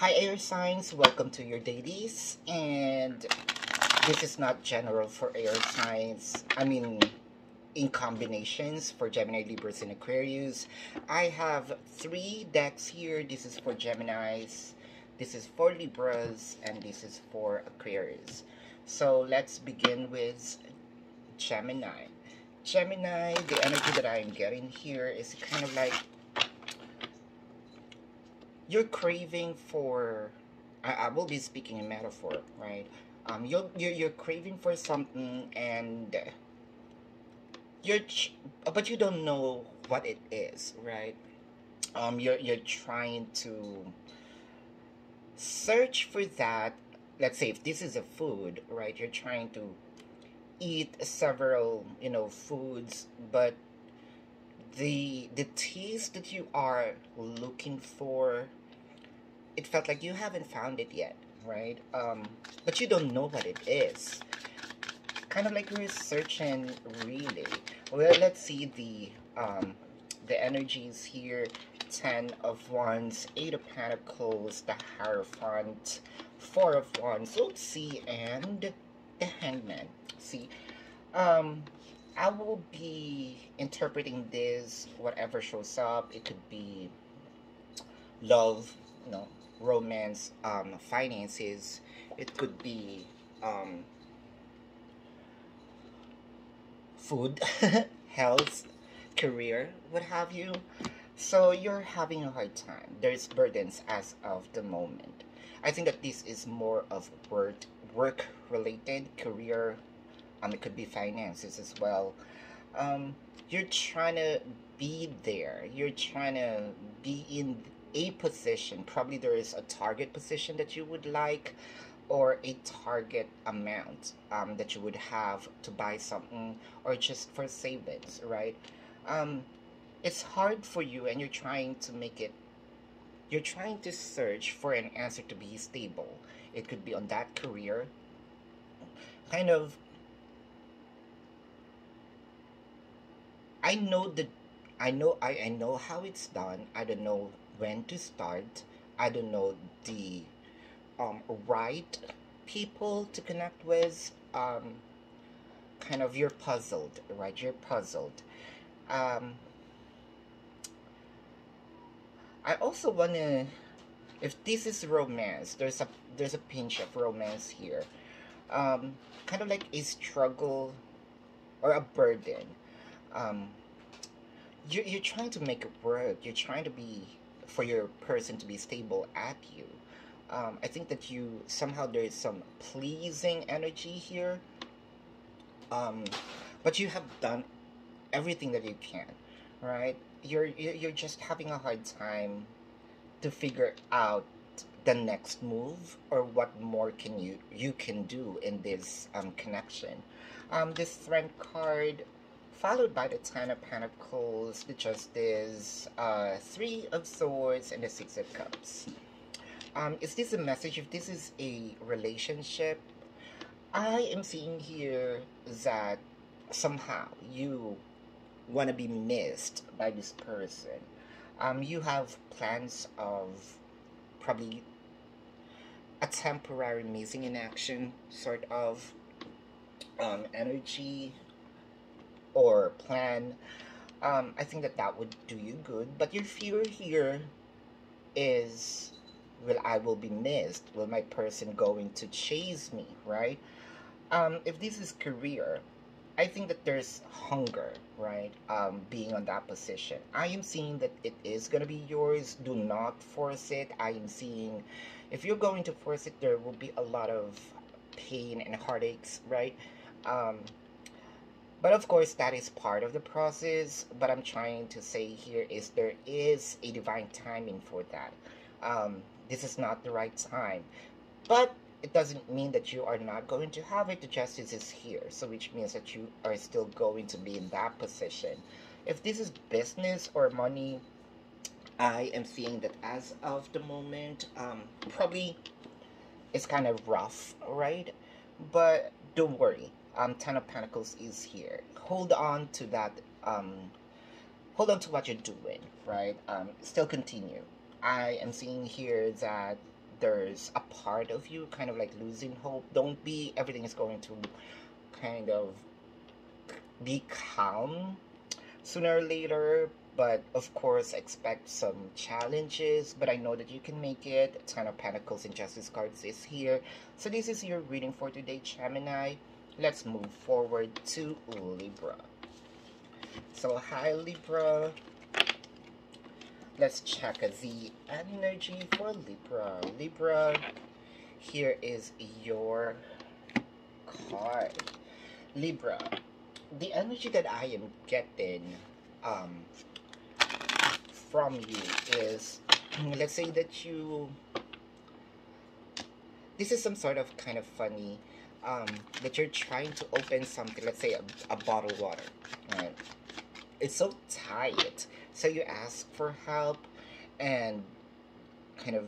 Hi air signs, welcome to your dailies, and this is not general for air signs. I mean, in combinations for Gemini, Libras, and Aquarius. I have three decks here. This is for Geminis, this is for Libras, and this is for Aquarius. So let's begin with Gemini. Gemini, the energy that I'm getting here is kind of like you're craving for, I will be speaking in metaphor, right? You're craving for something, and but you don't know what it is, right? You're trying to search for that. Let's say if this is a food, right? You're trying to eat several, you know, foods, but the taste that you are looking for, it felt like you haven't found it yet, right? But you don't know what it is. Kind of like you're searching, really. Well, let's see the energies here. 10 of Wands, 8 of Pentacles, the Hierophant, 4 of Wands, let's see, and the Hangman. See, I will be interpreting this, whatever shows up. It could be love, you know, romance, finances. It could be food, health, career, what have you. So you're having a hard time. There's burdens as of the moment. I think that this is more of work related, career, it could be finances as well. You're trying to be there. You're trying to be in a position. Probably there is a target position that you would like, or a target amount that you would have to buy something, or just for savings, right? It's hard for you, and you're trying to make it. You're trying to search for an answer to be stable. It could be on that career. Kind of, I know how it's done. I don't know when to start. I don't know the right people to connect with. Kind of, you're puzzled, right? You're puzzled. I also wanna, if this is romance, there's a pinch of romance here. Kind of like a struggle or a burden. You're trying to make it work. You're trying to be, for your person to be stable at you. I think that you, somehow there is some pleasing energy here. But you have done everything that you can, right? You're just having a hard time to figure out the next move, or what more can you can do in this connection. This strength card, followed by the 10 of Pentacles, the Justice, 3 of Swords, and the 6 of Cups. Is this a message? If this is a relationship, I am seeing here that somehow you want to be missed by this person. You have plans of probably a temporary missing in action sort of energy or plan. I think that would do you good, but your fear here is, well, I will be missed. Will my person going to chase me, right? If this is career, I think that there's hunger, right? Being on that position. I am seeing that it is going to be yours. Do not force it. I am seeing, if you're going to force it, there will be a lot of pain and heartaches, right? But of course, that is part of the process. But I'm trying to say here is there is a divine timing for that. This is not the right time. But it doesn't mean that you are not going to have it. The Justice is here, so which means that you are still going to be in that position. If this is business or money, I am seeing that as of the moment, probably it's kind of rough, right? But don't worry. 10 of Pentacles is here. Hold on to that. Hold on to what you're doing, right? Still continue. I am seeing here that there's a part of you kind of like losing hope. Don't be, everything is going to kind of be calm sooner or later, but of course expect some challenges, but I know that you can make it. Ten of Pentacles and Justice cards is here. So this is your reading for today, Gemini. Let's move forward to Libra. So hi Libra, let's check the energy for Libra. Libra, here is your card. Libra, the energy that I am getting from you is, let's say that you, this is some sort of kind of funny, that you're trying to open something, let's say a bottle of water, right? It's so tight, so you ask for help, and kind of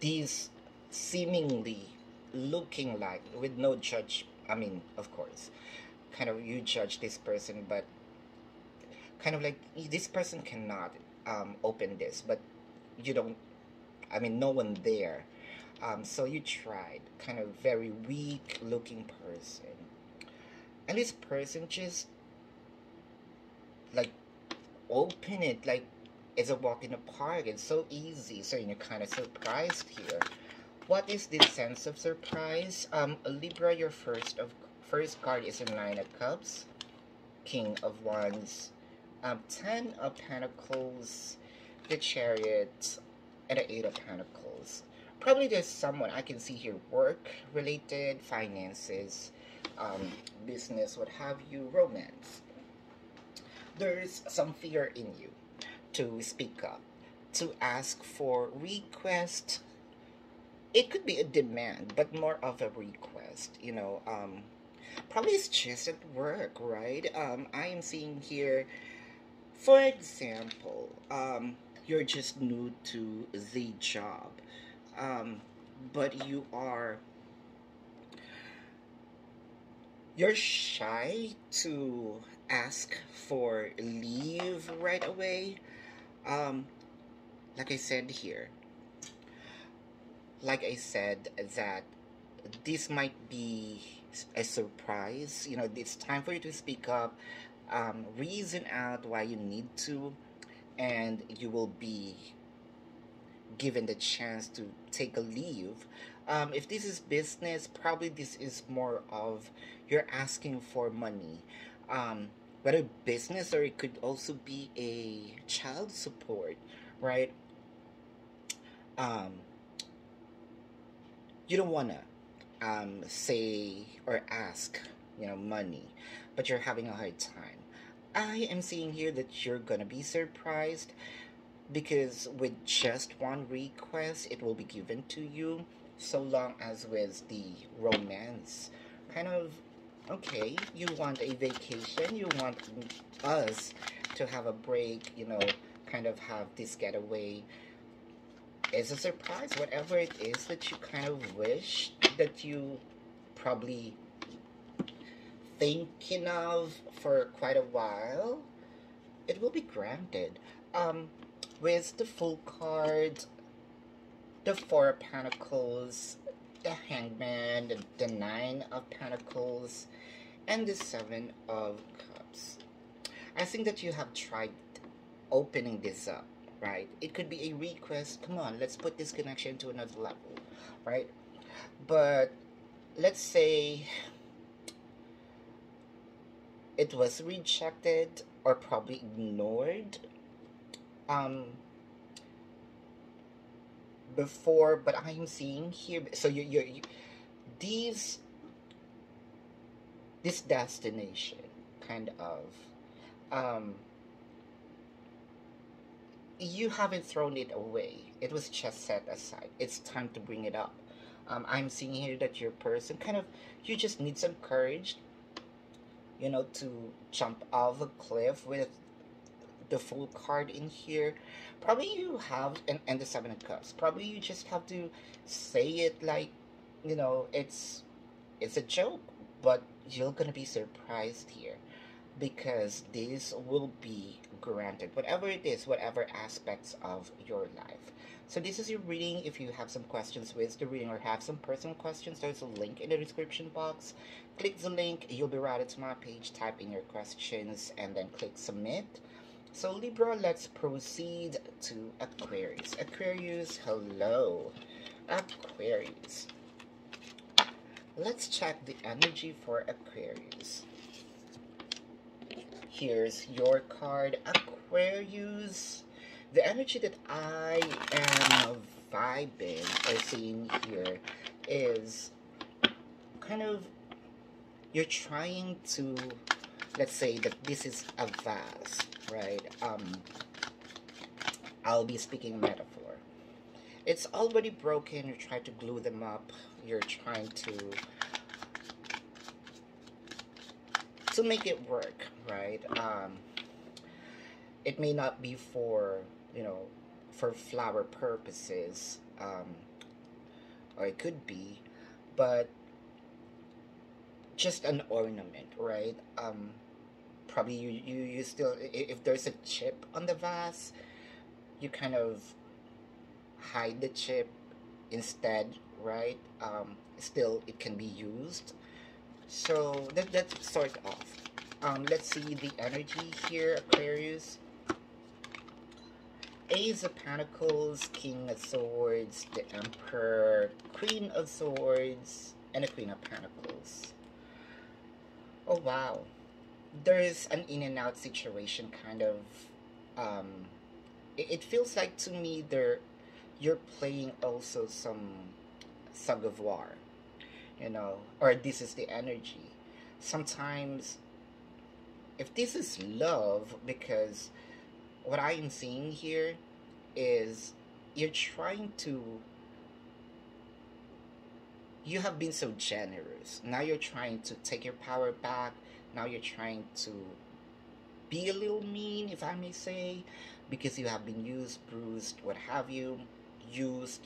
these seemingly looking like, with no judge, I mean, of course, kind of you judge this person, but kind of like, this person cannot open this, but you don't, I mean, no one there, so you tried, kind of very weak looking person, and this person just like open it like it's a walk in the park. It's so easy, so you're kind of surprised here. What is this sense of surprise? Libra, your first card is in Nine of Cups, King of Wands, Ten of Pentacles, the Chariot, and the Eight of Pentacles. Probably there's someone I can see here, work related, finances, business, what have you, romance. There's some fear in you to speak up, to ask for request. It could be a demand, but more of a request, you know. Probably it's just at work, right? I am seeing here, for example, you're just new to the job, but you are, you're shy to ask for leave right away. Like I said here, like I said, that this might be a surprise, you know. It's time for you to speak up, reason out why you need to, and you will be given the chance to take a leave. If this is business, probably this is more of you're asking for money, whether business, or it could also be a child support, right? You don't want to say or ask, you know, money, but you're having a hard time. I am seeing here that you're going to be surprised, because with just one request, it will be given to you, so long as with the romance. Kind of, okay, you want a vacation, you want us to have a break, you know, kind of have this getaway. It's a surprise, whatever it is that you kind of wish, that you probably thinking of for quite a while, it will be granted. With the Full card, the Four of Pentacles, the Hangman, the Nine of Pentacles, and the Seven of Cups. I think that you have tried opening this up, right? It could be a request, come on, let's put this connection to another level, right? But let's say it was rejected or probably ignored, before, but I'm seeing here, so you this destination kind of, you haven't thrown it away, it was just set aside, it's time to bring it up. I'm seeing here that your person kind of, you just need some courage, you know, to jump off a cliff with the Full card in here. Probably you have, and the Seven of Cups, probably you just have to say it like, you know, it's a joke, but you're gonna be surprised here, because this will be granted, whatever it is, whatever aspects of your life. So this is your reading. If you have some questions with the reading or have some personal questions, there's a link in the description box. Click the link, you'll be routed to my page, type in your questions, and then click submit. So Libra, let's proceed to Aquarius. Aquarius, hello. Aquarius. Let's check the energy for Aquarius. Here's your card, Aquarius. The energy that I am vibing or seeing here is kind of, you're trying to, let's say that this is a vase, right? I'll be speaking metaphor. It's already broken, you try to glue them up, you're trying to make it work, right? It may not be for, you know, for flower purposes, or it could be, but just an ornament, right? Probably you still, if there's a chip on the vase, you kind of hide the chip instead, right? Still, it can be used. So that's sort of. Let's see the energy here, Aquarius. Ace of Pentacles, King of Swords, the Emperor, Queen of Swords, and the Queen of Pentacles. Oh wow, there's an in and out situation, kind of. It feels like to me you're playing also some tug-of-war, you know, or this is the energy. Sometimes, if this is love, because what I am seeing here is you're trying to, you have been so generous. Now you're trying to take your power back. Now you're trying to be a little mean, if I may say, because you have been used, bruised, what have you, used.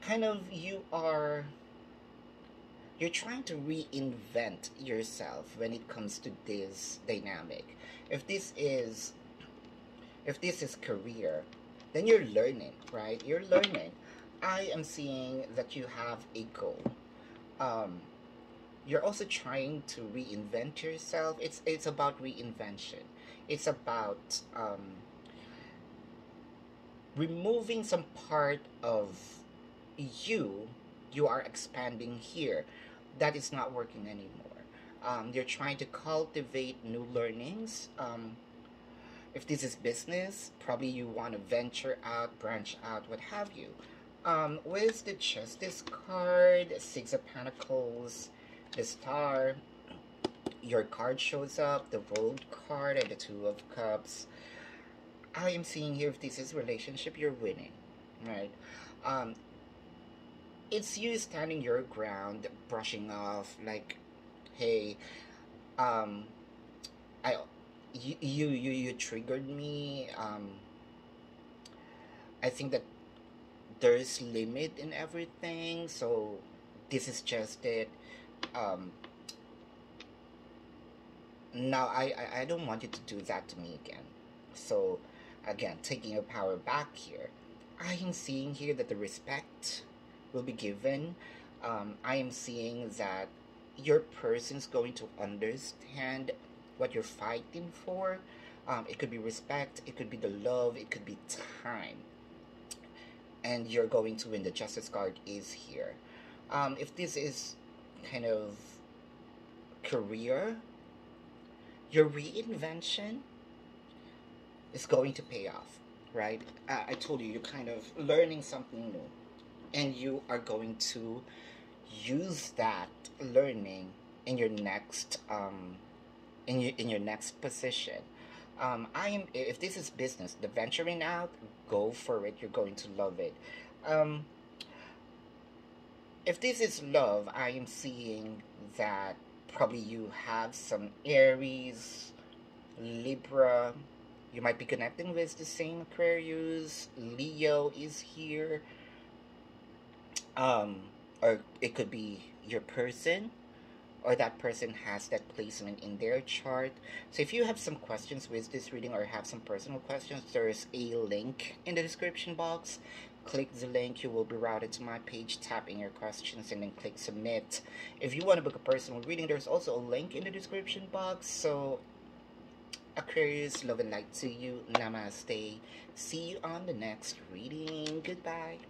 Kind of, you're trying to reinvent yourself when it comes to this dynamic. If this is career, then you're learning, right? You're learning. I am seeing that you have a goal. You're also trying to reinvent yourself. It's about reinvention. It's about removing some part of you are expanding here that is not working anymore. You're trying to cultivate new learnings. If this is business, probably you want to venture out, branch out, what have you. With the Justice card, Six of Pentacles, the Star, your card shows up, the World card, and the Two of Cups. I am seeing here, if this is relationship, you're winning, right? It's you standing your ground, brushing off, like, hey, you triggered me. I think that there's limit in everything, so this is just it. Now I don't want you to do that to me again. So again, taking your power back here. I am seeing here that the respect will be given. I am seeing that your person's going to understand what you're fighting for. It could be respect, it could be the love, it could be time. And you're going to win. The Justice card is here. If this is kind of career, your reinvention is going to pay off, right? I told you, you're kind of learning something new. And you are going to use that learning in your next next position. If this is business, the venturing out, go for it. You're going to love it. If this is love, I am seeing that probably you have some Aries, Libra. You might be connecting with the same Aquarius. Leo is here. Or it could be your person, or that person has that placement in their chart. So if you have some questions with this reading or have some personal questions, there is a link in the description box. Click the link, you will be routed to my page. Tap in your questions and then click submit. If you want to book a personal reading, there's also a link in the description box. So Aquarius, love and light to you. Namaste. See you on the next reading. Goodbye.